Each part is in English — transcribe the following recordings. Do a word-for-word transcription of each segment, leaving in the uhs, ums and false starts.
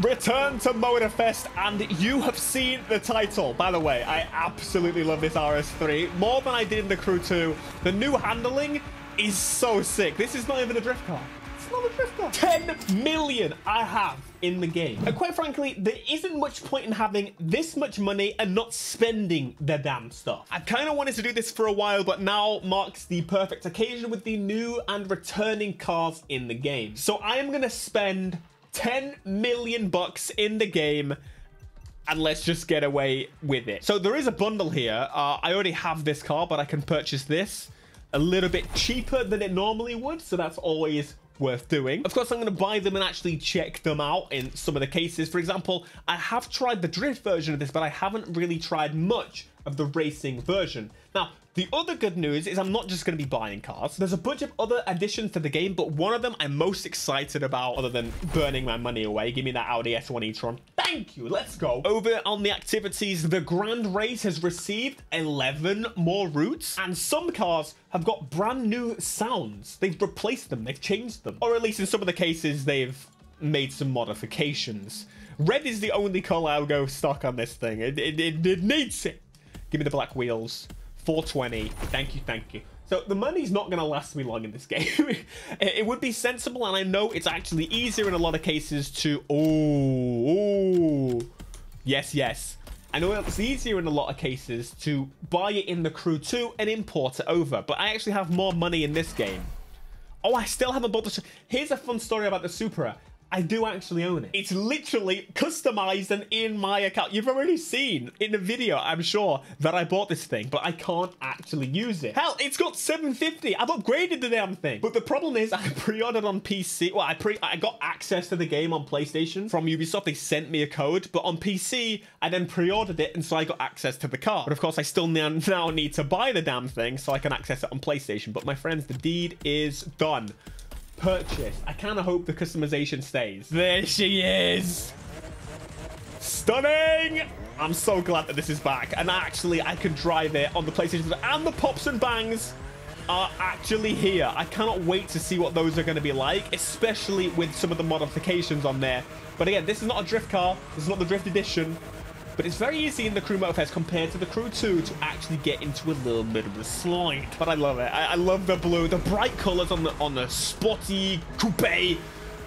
Return to Motorfest, and you have seen the title. By the way, I absolutely love this R S three more than I did in the Crew two. The new handling is so sick. This is not even a drift car. ten million I have in the game. And quite frankly, there isn't much point in having this much money and not spending the damn stuff. I kind of wanted to do this for a while, but now marks the perfect occasion with the new and returning cars in the game. So I am going to spend ten million bucks in the game, and let's just get away with it. So there is a bundle here. Uh, I already have this car, but I can purchase this a little bit cheaper than it normally would. So that's always worth doing. Of course, I'm going to buy them and actually check them out in some of the cases. For example, I have tried the drift version of this, but I haven't really tried much of the racing version. Now, the other good news is I'm not just going to be buying cars. There's a bunch of other additions to the game, but one of them I'm most excited about, other than burning my money away. Give me that Audi S one e-tron. Thank you. Let's go. Over on the activities, the Grand Race has received eleven more routes, and some cars have got brand new sounds. They've replaced them. They've changed them. Or at least in some of the cases, they've made some modifications. Red is the only color I'll go stock on this thing. It, it, it, it needs it. Give me the black wheels. four twenty. Thank you, thank you. So the money's not going to last me long in this game. It would be sensible, and I know it's actually easier in a lot of cases to... Oh, oh. Yes, yes. I know it's easier in a lot of cases to buy it in the Crew two and import it over, but I actually have more money in this game. Oh, I still haven't bought the... Here's a fun story about the Supra. I do actually own it. It's literally customized and in my account. You've already seen in the video, I'm sure, that I bought this thing, but I can't actually use it. Hell, it's got seven fifty. I've upgraded the damn thing. But the problem is I pre-ordered on P C. Well, I pre I got access to the game on PlayStation from Ubisoft. They sent me a code, but on P C, I then pre-ordered it, and so I got access to the car. But of course, I still now need to buy the damn thing so I can access it on PlayStation. But my friends, the deed is done. Purchase. I kind of hope the customization stays. There she is. Stunning. I'm so glad that this is back. And actually, I can drive it on the PlayStation. And the pops and bangs are actually here. I cannot wait to see what those are going to be like, especially with some of the modifications on there. But again, this is not a drift car. This is not the drift edition. But it's very easy in the Crew Motorfest compared to the Crew two to actually get into a little bit of a slide. But I love it. I, I love the blue, the bright colors on the on the sporty coupe.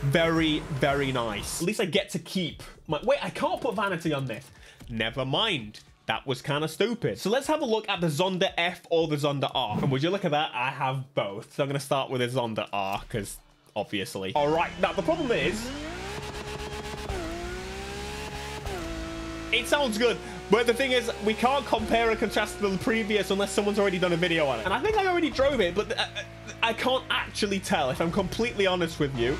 Very, very nice. At least I get to keep my... Wait, I can't put vanity on this. Never mind. That was kind of stupid. So let's have a look at the Zonda F or the Zonda R. And would you look at that? I have both. So I'm going to start with the Zonda R because obviously. All right. Now, the problem is... It sounds good, but the thing is, we can't compare and contrast to the previous unless someone's already done a video on it. And I think I already drove it, but I, I can't actually tell, if I'm completely honest with you.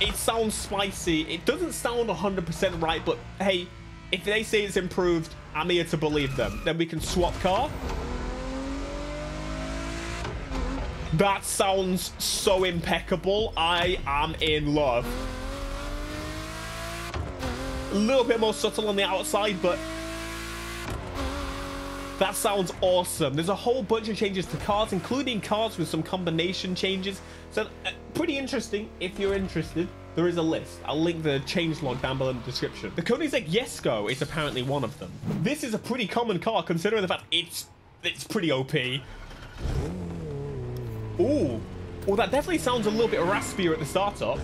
It sounds spicy. It doesn't sound one hundred percent right, but hey, if they say it's improved, I'm here to believe them. Then we can swap car. That sounds so impeccable. I am in love. A little bit more subtle on the outside, but that sounds awesome. There's a whole bunch of changes to cars, including cars with some combination changes. So uh, pretty interesting. If you're interested, there is a list. I'll link the changelog down below in the description. The Koenigsegg Jesko is apparently one of them. This is a pretty common car, considering the fact it's it's pretty O P. Ooh. Well, that definitely sounds a little bit raspier at the startup.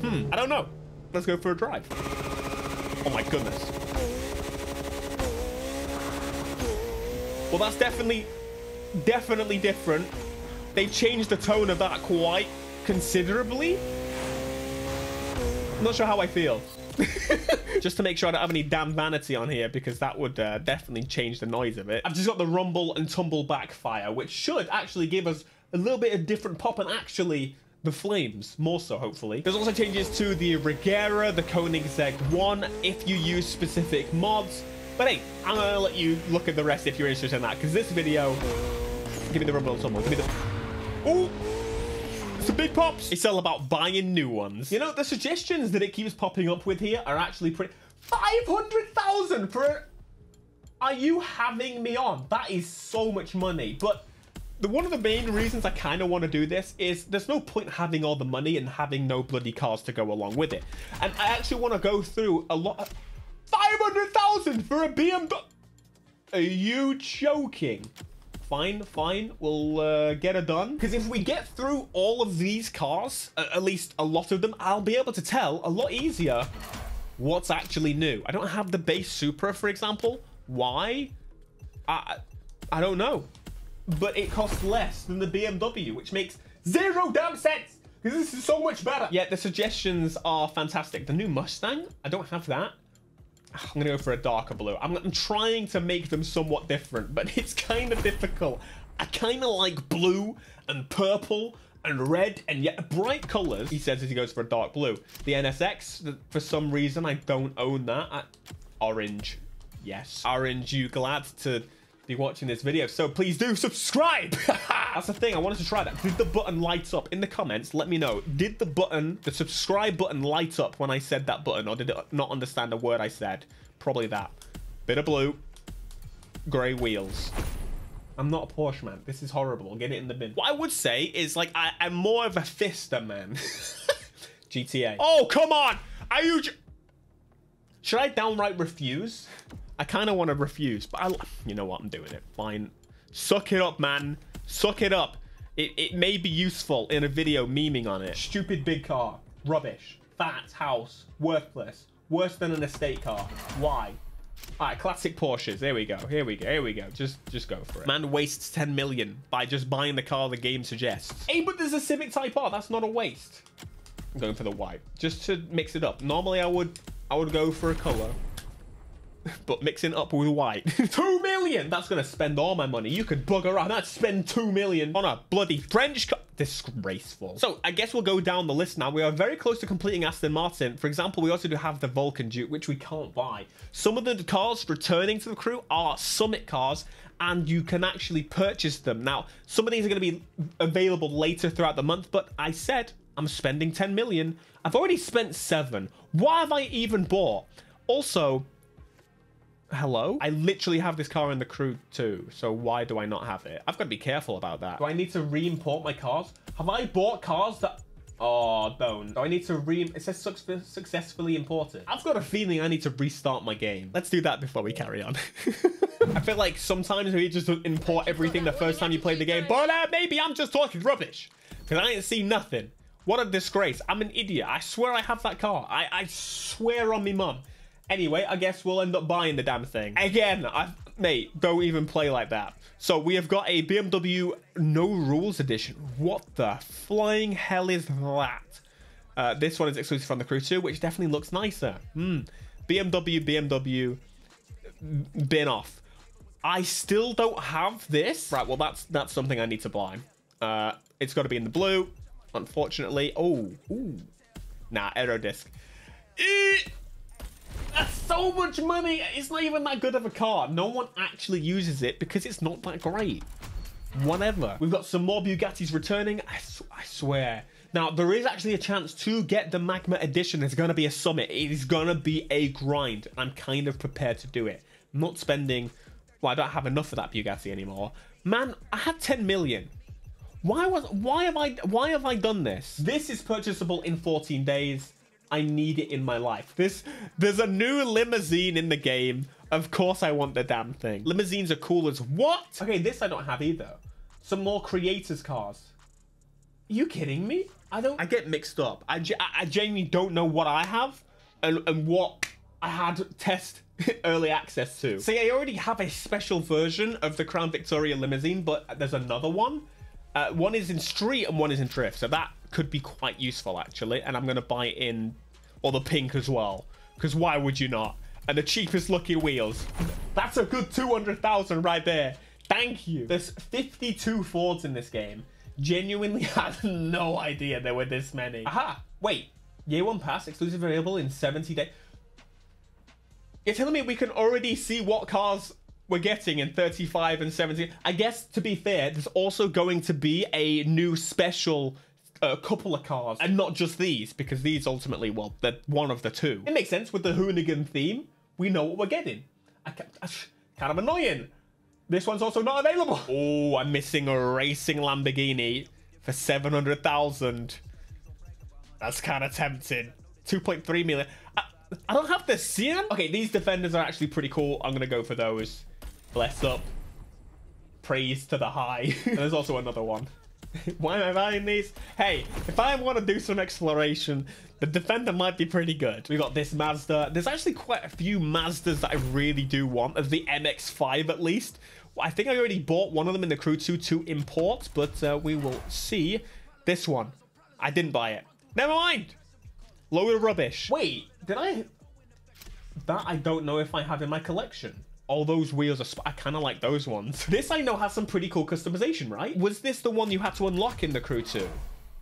Hmm, I don't know. Let's go for a drive. Oh my goodness. Well, that's definitely, definitely different. They changed the tone of that quite considerably. I'm not sure how I feel. Just to make sure I don't have any damn vanity on here, because that would uh, definitely change the noise of it. I've just got the rumble and tumble backfire, which should actually give us a little bit of different pop and actually... the flames, more so, hopefully. There's also changes to the Regera, the Koenigsegg one, if you use specific mods. But hey, I'm gonna let you look at the rest if you're interested in that, because this video... Give me the rumble on someone. Give me the... Ooh! It's a big pops! It's all about buying new ones. You know, the suggestions that it keeps popping up with here are actually pretty... five hundred thousand for... Are you having me on? That is so much money, but... The, one of the main reasons I kind of want to do this is there's no point having all the money and having no bloody cars to go along with it. And I actually want to go through a lot of... five hundred thousand for a B M W! Are you joking? Fine, fine, we'll uh, get it done. Because if we get through all of these cars, at least a lot of them, I'll be able to tell a lot easier what's actually new. I don't have the base Supra, for example. Why? I, I don't know. But it costs less than the B M W, which makes zero damn sense. Because this is so much better. Yeah, the suggestions are fantastic. The new Mustang? I don't have that. I'm gonna go for a darker blue. I'm, I'm trying to make them somewhat different, but it's kind of difficult. I kind of like blue and purple and red and yet bright colors. He says as he goes for a dark blue. The N S X, for some reason, I don't own that. I, orange, yes. Orange, you glad to be watching this video? So please do subscribe. That's the thing, I wanted to try that. Did the button light up? In the comments, let me know. Did the button, the subscribe button, light up when I said that button, or did it not understand a word I said? Probably that. Bit of blue, gray wheels. I'm not a Porsche man. This is horrible. I'll get it in the bin. What I would say is, like, I, I'm more of a Fister man. G T A. Oh, come on. Are you... Should I downright refuse? I kind of want to refuse, but I... You know what? I'm doing it. Fine. Suck it up, man. Suck it up. It, it may be useful in a video memeing on it. Stupid big car. Rubbish. Fat house. Worthless. Worse than an estate car. Why? All right, classic Porsches. Here we go. Here we go. Here we go. Just just go for it. Man wastes ten million by just buying the car the game suggests. Hey, but there's a Civic Type R. That's not a waste. I'm going for the white. Just to mix it up. Normally, I would, I would go for a color. But mixing up with white. two million! That's gonna spend all my money. You could bugger up. I'd spend two million on a bloody French car. Disgraceful. So I guess we'll go down the list now. We are very close to completing Aston Martin. For example, we also do have the Vulcan Juke, which we can't buy. Some of the cars returning to the crew are Summit cars, and you can actually purchase them. Now, some of these are gonna be available later throughout the month, but I said I'm spending ten million. I've already spent seven. Why have I even bought? Also, hello? I literally have this car in the Crew two, so why do I not have it? I've got to be careful about that. Do I need to re-import my cars? Have I bought cars that... Oh, don't. Do I need to re... It says su successfully imported. I've got a feeling I need to restart my game. Let's do that before we carry on. I feel like sometimes we just import everything the first time you play the game. But uh, maybe I'm just talking rubbish. Because I ain't seen nothing. What a disgrace. I'm an idiot. I swear I have that car. I, I swear on me mum. Anyway, I guess we'll end up buying the damn thing. Again, I've, mate, don't even play like that. So we have got a B M W No Rules Edition. What the flying hell is that? Uh, this one is exclusive from the Crew two, which definitely looks nicer. Mm. B M W, B M W, bin off. I still don't have this. Right, well, that's that's something I need to buy. Uh, it's got to be in the blue, unfortunately. Oh, ooh. Nah, AeroDisc. E That's so much money. It's not even that good of a car. No one actually uses it because it's not that great. Whatever. We've got some more Bugattis returning. I, sw I swear. Now, there is actually a chance to get the Magma Edition. There's going to be a summit. It is going to be a grind. I'm kind of prepared to do it. I'm not spending... Well, I don't have enough of that Bugatti anymore. Man, I had ten million. Why was... Why have I... Why have I done this? This is purchasable in fourteen days. I need it in my life. This, there's a new limousine in the game. Of course I want the damn thing. Limousines are cool as what? Okay, this I don't have either. Some more creators cars. Are you kidding me? I don't, I get mixed up. I, I genuinely don't know what I have and, and what I had test early access to. See, I already have a special version of the Crown Victoria limousine, but there's another one. Uh, one is in street and one is in drift. So that could be quite useful actually, and I'm gonna buy in all the pink as well, because why would you not? And the cheapest looking wheels. That's a good two hundred thousand right there. Thank you. There's fifty-two Fords in this game. Genuinely had no idea there were this many. Aha, wait, year one pass exclusive available in seventy days. You're telling me we can already see what cars we're getting in thirty-five and seventy. I guess, to be fair, there's also going to be a new special a couple of cars, and not just these, because these ultimately, well, they're one of the two. It makes sense with the Hoonigan theme. We know what we're getting. I can't, I, kind of annoying. This one's also not available. Oh, I'm missing a racing Lamborghini for seven hundred thousand. That's kind of tempting. two point three million. I, I don't have the C M. Okay, these Defenders are actually pretty cool. I'm going to go for those. Bless up. Praise to the high. And there's also another one. Why am I buying these? Hey, if I want to do some exploration, the Defender might be pretty good. We got this Mazda. There's actually quite a few Mazdas that I really do want. Of the M X five, at least. I think I already bought one of them in the Crew two to import, but uh, we will see. This one. I didn't buy it. Never mind. Load of rubbish. Wait, did I... That I don't know if I have in my collection. All those wheels are... Sp I kind of like those ones. This I know has some pretty cool customization, right? Was this the one you had to unlock in the Crew two?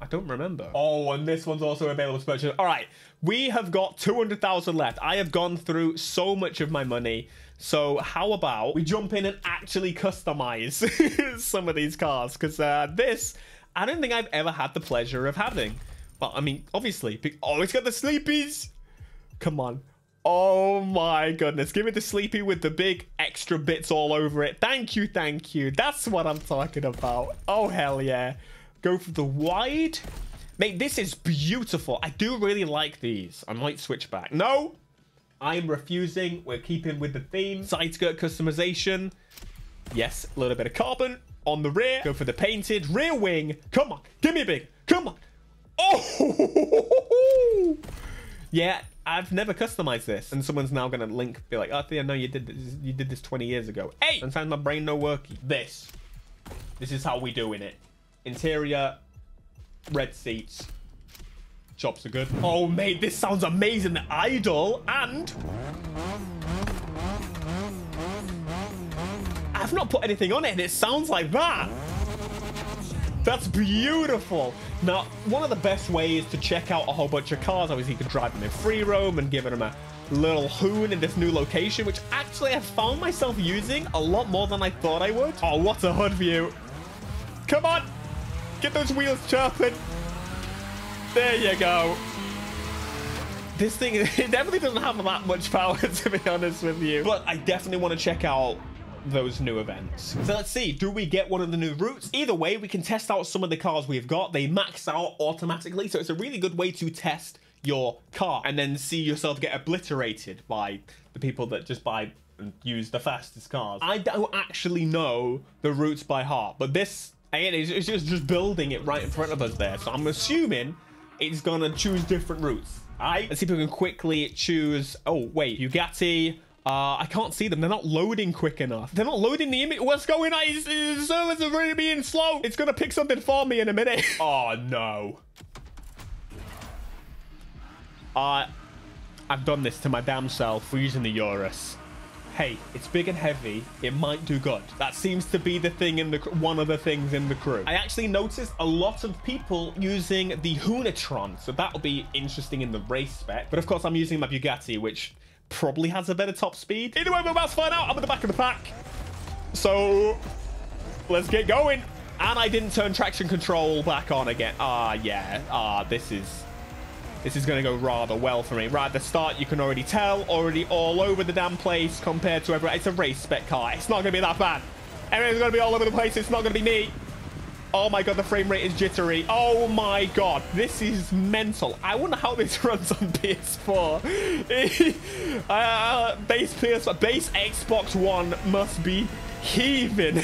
I don't remember. Oh, and this one's also available to purchase. All right, we have got two hundred thousand left. I have gone through so much of my money. So how about we jump in and actually customize some of these cars? Because uh, this, I don't think I've ever had the pleasure of having. Well, I mean, obviously. Oh, it's got the sleepies. Come on. Oh my goodness, give me the sleepy with the big extra bits all over it. Thank you, thank you. That's what I'm talking about. Oh, hell yeah. Go for the wide. Mate, this is beautiful. I do really like these. I might switch back. No, I'm refusing. We're keeping with the theme. Side skirt customization. Yes, a little bit of carbon on the rear. Go for the painted rear wing. Come on, give me a big, come on. Oh, yeah. I've never customized this, and someone's now gonna link be like, "Oh, yeah, no, you did this. You did this twenty years ago." Hey, sometimes my brain no worky. This, this is how we doing it. Interior, red seats. Chops are good. Oh mate, this sounds amazing. The idle and I've not put anything on it, and it sounds like that. That's beautiful. Now, one of the best ways to check out a whole bunch of cars, obviously you can drive them in free roam and give them a little hoon in this new location, which actually I found myself using a lot more than I thought I would. Oh, what a hood view. Come on. Get those wheels chirping. There you go. This thing, it definitely doesn't have that much power, to be honest with you. But I definitely want to check out those new events. So let's see, do we get one of the new routes? Either way, we can test out some of the cars we've got. They max out automatically, so it's a really good way to test your car and then see yourself get obliterated by the people that just buy and use the fastest cars. I don't actually know the routes by heart, but this it's just just building it right in front of us there, so I'm assuming it's gonna choose different routes. All right, let's see if we can quickly choose. Oh wait, Bugatti. Uh, I can't see them. They're not loading quick enough. They're not loading the image. What's going on? The servers are really being slow. It's going to pick something for me in a minute. Oh, no. Uh, I've done this to my damn self. We're using the Urus. Hey, it's big and heavy. It might do good. That seems to be the thing in the one of the things in the Crew. I actually noticed a lot of people using the Hoolitron, so that'll be interesting in the race spec. But of course, I'm using my Bugatti, which probably has a better top speed. Either way, we're about to find out. I'm at the back of the pack, so let's get going. And I didn't turn traction control back on again. Ah, yeah. Ah, this is this is gonna go rather well for me right at the start. You can already tell, already all over the damn place compared to everyone. It's a race spec car. It's not gonna be that bad. Everyone's gonna be all over the place. It's not gonna be me. Oh my god, the frame rate is jittery. Oh my god, this is mental. I wonder how this runs on P S four. uh, base P S four, base Xbox One must be heaving.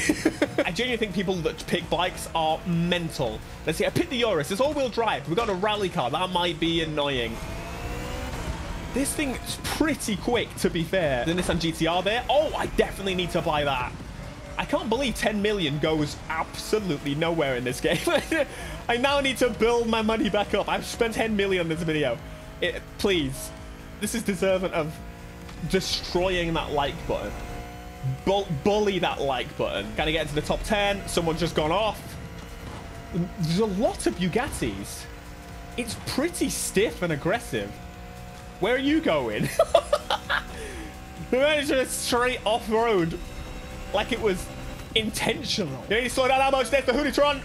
I genuinely think people that pick bikes are mental. Let's see, I picked the Urus. It's all-wheel drive. We got a rally car. That might be annoying. This thing is pretty quick, to be fair. The Nissan G T R there. Oh, I definitely need to buy that. I can't believe ten million goes absolutely nowhere in this game. I now need to build my money back up. I've spent ten million on this video. It, please. This is deserving of destroying that like button. Bu bully that like button. Can I get into the top ten? Someone's just gone off. There's a lot of Bugattis. It's pretty stiff and aggressive. Where are you going? We're just straight off-road. Like it was intentional. You need to slow down that much. There's the Hoonitron.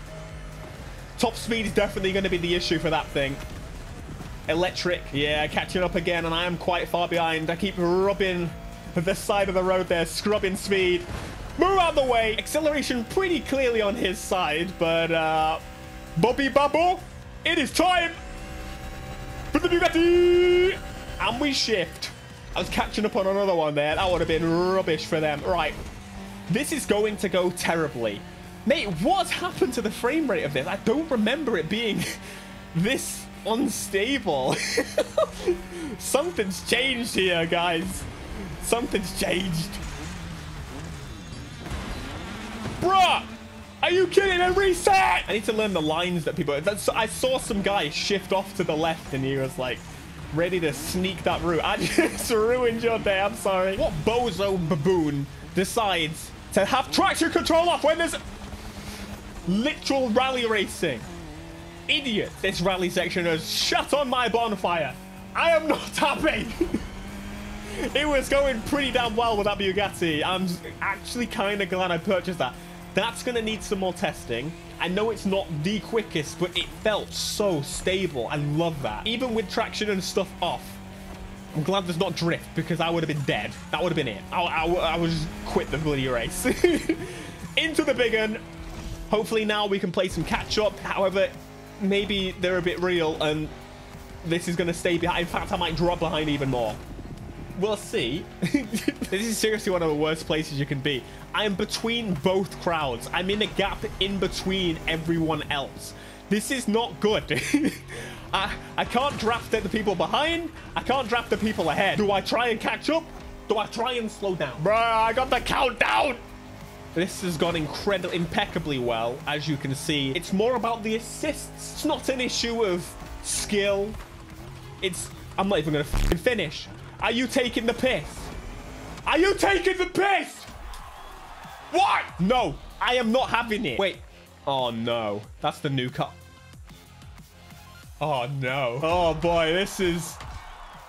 Top speed is definitely going to be the issue for that thing. Electric. Yeah, catching up again, and I am quite far behind. I keep rubbing the side of the road there, scrubbing speed. Move out of the way. Acceleration pretty clearly on his side, but uh, Bobby Bubble, it is time for the Bugatti. And we shift. I was catching up on another one there. That would have been rubbish for them. Right. This is going to go terribly. Mate, what's happened to the frame rate of this? I don't remember it being this unstable. Something's changed here, guys. Something's changed. Bruh! Are you kidding? And reset! I need to learn the lines that people... That's, I saw some guy shift off to the left and he was like... ready to sneak that route. I just ruined your day. I'm sorry. What bozo baboon decides to have traction control off when there's literal rally racing? Idiot. This rally section has shut on my bonfire. I am not happy. It was going pretty damn well with that Bugatti. I'm actually kind of glad I purchased that. That's going to need some more testing. I know it's not the quickest, but it felt so stable. I love that. Even with traction and stuff off, I'm glad there's not drift because I would have been dead. That would have been it. I, I, I would just quit the bloody race. Into the big one. Hopefully now we can play some catch up. However, maybe they're a bit real and this is going to stay behind. In fact, I might drop behind even more. We'll see. This is seriously one of the worst places you can be. I'm between both crowds. I'm in a gap in between everyone else. This is not good. I, I can't draft at the people behind. I can't draft the people ahead. Do I try and catch up? Do I try and slow down? Bruh, I got the countdown. This has gone incredibly, impeccably well, as you can see. It's more about the assists. It's not an issue of skill. It's... I'm not even going to f***ing finish. Are you taking the piss? Are you taking the piss? What? No, I am not having it. Wait. Oh, no. That's the new car. Oh, no. Oh, boy. This is...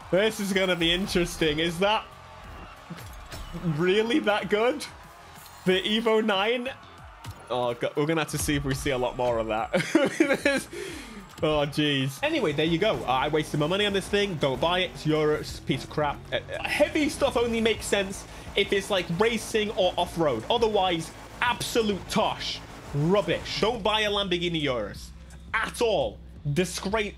This is going to be interesting. Is that really that good? The Evo nine? Oh, God. We're going to have to see if we see a lot more of that. Oh, jeez. Anyway, there you go. Uh, I wasted my money on this thing. Don't buy it. It's Europe's piece of crap. Uh, heavy stuff only makes sense if it's like racing or off-road. Otherwise, absolute tosh. Rubbish. Don't buy a Lamborghini Urus at all. Disgrace.